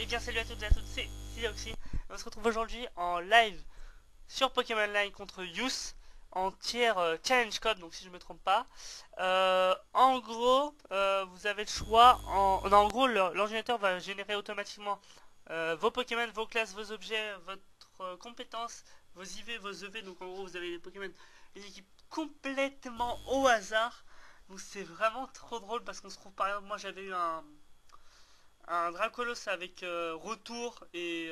Et bien salut à toutes et à tous, c'est Cizayoxy. On se retrouve aujourd'hui en live sur Pokémon Line contre Yuss en tiers Challenge Cup, donc si je ne me trompe pas. En gros, vous avez le choix. En gros, l'ordinateur va générer automatiquement vos Pokémon, vos classes, vos objets, votre compétence, vos IV, vos EV. Donc en gros, vous avez des Pokémon, une équipe complètement au hasard. Donc c'est vraiment trop drôle parce qu'on se trouve, par exemple, moi j'avais eu un Dracolosse avec retour et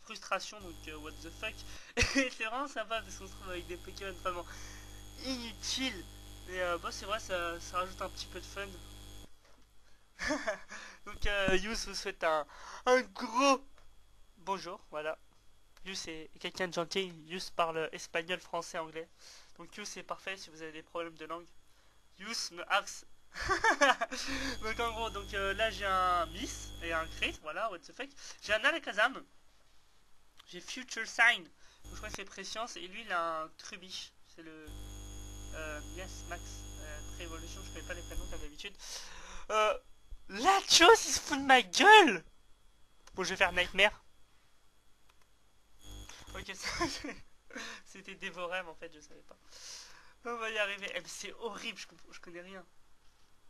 frustration, donc what the fuck. Et c'est vraiment sympa parce qu'on se trouve avec des Pokémon vraiment inutiles. Mais bon, c'est vrai, ça rajoute un petit peu de fun. Donc Yuss vous souhaite un gros bonjour, voilà. Yuss est quelqu'un de gentil, Yuss parle espagnol, français, anglais. Donc Yuss est parfait si vous avez des problèmes de langue. Yuss me harce. Donc en gros, donc là j'ai un miss et un crit, voilà, what the fuck. J'ai un alakazam, j'ai future sign, donc je crois que c'est prescience, et lui il a un trubiche, c'est le yes max pré-evolution, je connais pas les prénoms comme d'habitude. Latios, il se fout de ma gueule. Bon, je vais faire nightmare. Ok, c'était dévorable en fait, je savais pas. On va y arriver. Eh, c'est horrible, je connais rien.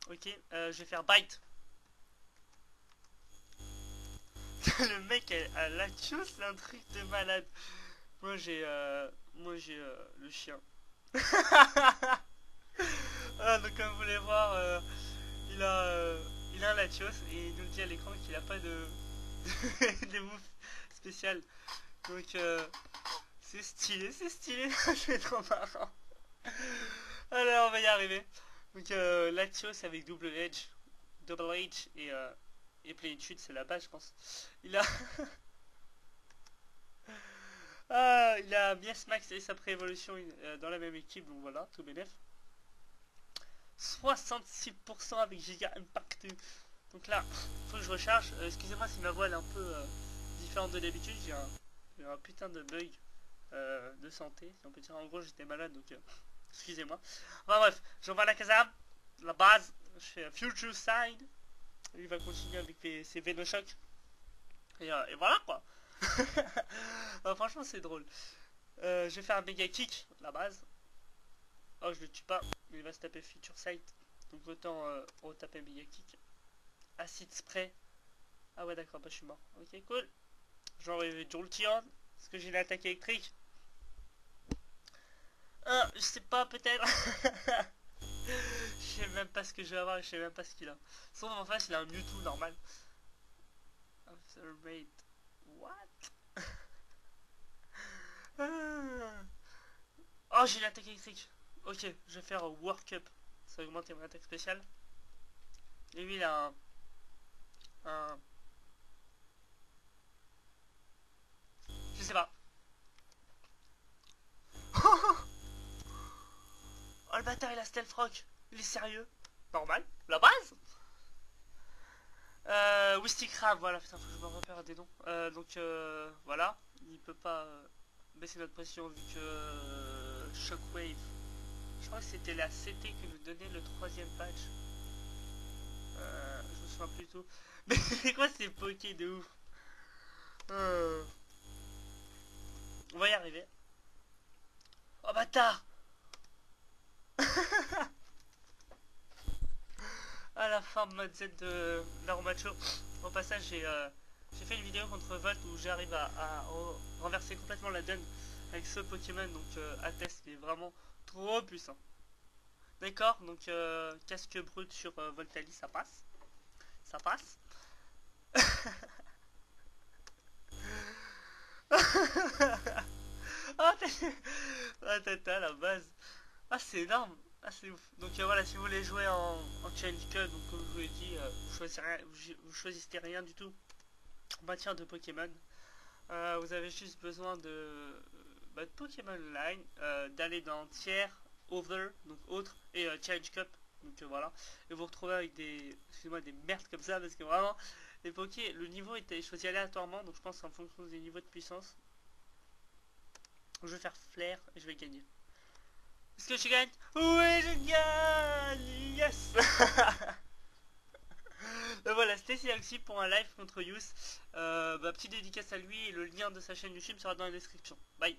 Ok, je vais faire bite. Le mec à Latios, c'est un truc de malade. Moi j'ai le chien. Ah, donc comme vous voulez voir, il a un Latios et il nous dit à l'écran qu'il a pas de moves spéciales. Donc c'est stylé, c'est stylé. C'est trop marrant. Alors on va y arriver. Donc Latios avec double edge et plénitude, c'est la base je pense. Il a il a Yes Max et sa pré-évolution dans la même équipe, donc voilà, tout bénef. 66% avec Giga Impact. Donc là, faut que je recharge. Excusez-moi si ma voix elle est un peu différente de d'habitude, j'ai un putain de bug de santé, si on peut dire. En gros j'étais malade, donc excusez-moi. Enfin bref, j'envoie l'alakazam, la base, je fais future side. Il va continuer avec ses vénochocs. Et voilà quoi. Franchement c'est drôle. Je vais faire un méga kick, la base. Oh, je le tue pas, il va se taper future side. Donc autant retaper méga kick. Acid spray. Ah ouais d'accord, bah je suis mort. Ok cool. Genre Jolteon. Est-ce que j'ai une attaque électrique? Je sais pas, peut-être. Je sais même pas ce que je vais avoir, je sais même pas ce qu'il a. Sauf en face il a un Mewtwo normal. What? Oh, j'ai une attaque électrique. Ok, je vais faire work up. Ça augmente mon attaque spéciale. Et lui il a un... Je sais pas. Oh le bâtard, il a stealth rock. Il est sérieux. Normal. La base. Wistic Crab. Voilà, putain, faut que je me repère des noms. Donc voilà. Il peut pas baisser notre pression vu que Shockwave. Je crois que c'était la CT que nous donnait le troisième patch. Je me souviens plus du tout. Mais c'est quoi ces pokés de ouf. On va y arriver. Oh bâtard. À la fin mode Z de l'Aromacho. Au passage j'ai fait une vidéo contre Volt où j'arrive à renverser complètement la donne avec ce Pokémon, donc à test, il est vraiment trop puissant. D'accord, donc casque brut sur Voltali, ça passe. Ça passe. Oh t'as la base. Ah c'est énorme, ah c'est ouf. Donc voilà, si vous voulez jouer en Challenge Cup, donc comme je vous l'ai dit, vous choisissez rien du tout en matière de Pokémon. Vous avez juste besoin de Pokémon Line, d'aller dans tiers, Other, donc autre, et Challenge Cup. Donc voilà, et vous retrouvez avec des merdes comme ça, parce que vraiment, les Poké, le niveau était choisi aléatoirement, donc je pense en fonction des niveaux de puissance. Je vais faire flair et je vais gagner. Est-ce que je gagne? Oui, je gagne. Yes. Donc voilà, c'était Cizayoxy pour un live contre Yuss. Petite dédicace à lui et le lien de sa chaîne YouTube sera dans la description. Bye.